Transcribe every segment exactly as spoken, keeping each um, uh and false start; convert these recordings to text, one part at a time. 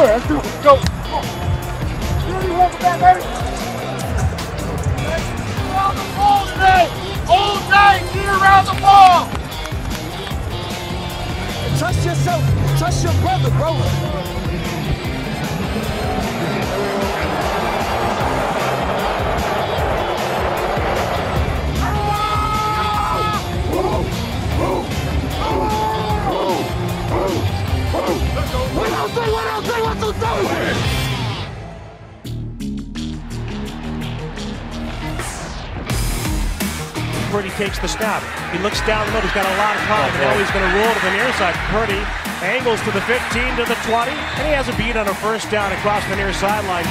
do it. Let's do it. Let's go. Around the ball today. All day. Get around the ball. Trust yourself. Trust your brother, bro. What else they, what else they, what else they? Purdy takes the stop. He looks down low. He's got a lot of time. Now he's going to roll to the near side. Purdy angles to the fifteen, to the twenty, and he has a beat on a first down across the near sideline.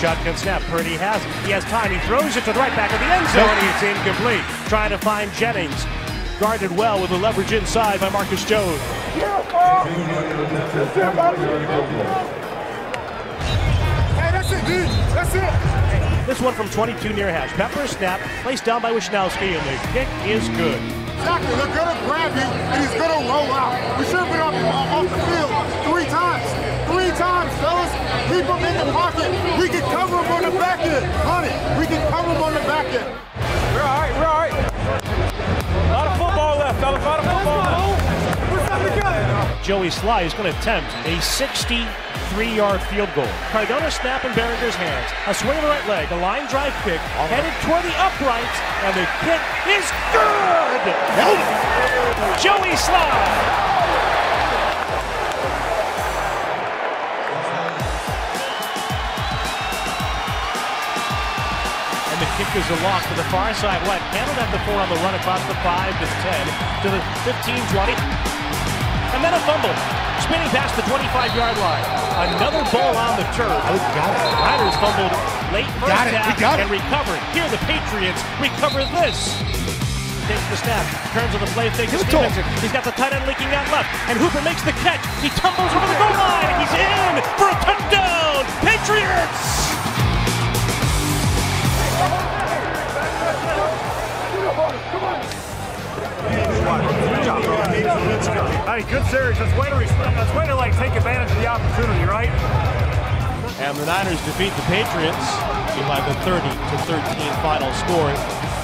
Shotgun snap. Purdy has it. He has time. He throws it to the right back of the end zone. It's incomplete. Trying to find Jennings. Guarded well with the leverage inside by Marcus Jones. Hey, that's it, dude. That's it. This one from twenty-two near hash. Pepper snap, placed down by Wishnellski, and the kick is good. Exactly, they're going to grab you, and he's going to roll out. We should have been off, off the field three times. Three times, fellas. Keep him in the pocket. We can cover him on the back end. Honey, we can cover him on the back end. We're all right, we're all right. A lot of football left, fellas. A lot of football left. We're stopping together. Joey Sly is going to attempt a sixty three-yard field goal. Cardona snap in Berringer's hands. A swing of the right leg, a line drive kick, oh, headed toward the uprights, and the kick is good! Nope. Joey Sly! And the kick is a loss to the far side left. Handled at the four on the run across the five to ten to the fifteen, twenty. And then a fumble, spinning past the twenty-five yard line. Another ball on the turf. Oh, got it. Riders fumbled late first got it. half we got it. and recovered. Here the Patriots recover this. Takes the snap, turns on the play fake. He's got the tight end leaking out left, and Hooper makes the catch. He tumbles over the goal line, and he's in for a touchdown. Patriots! Come on, come on. Hey, good series. Let's wait to let's wait to like take advantage of the opportunity, right? And the Niners defeat the Patriots by the thirty to thirteen final score.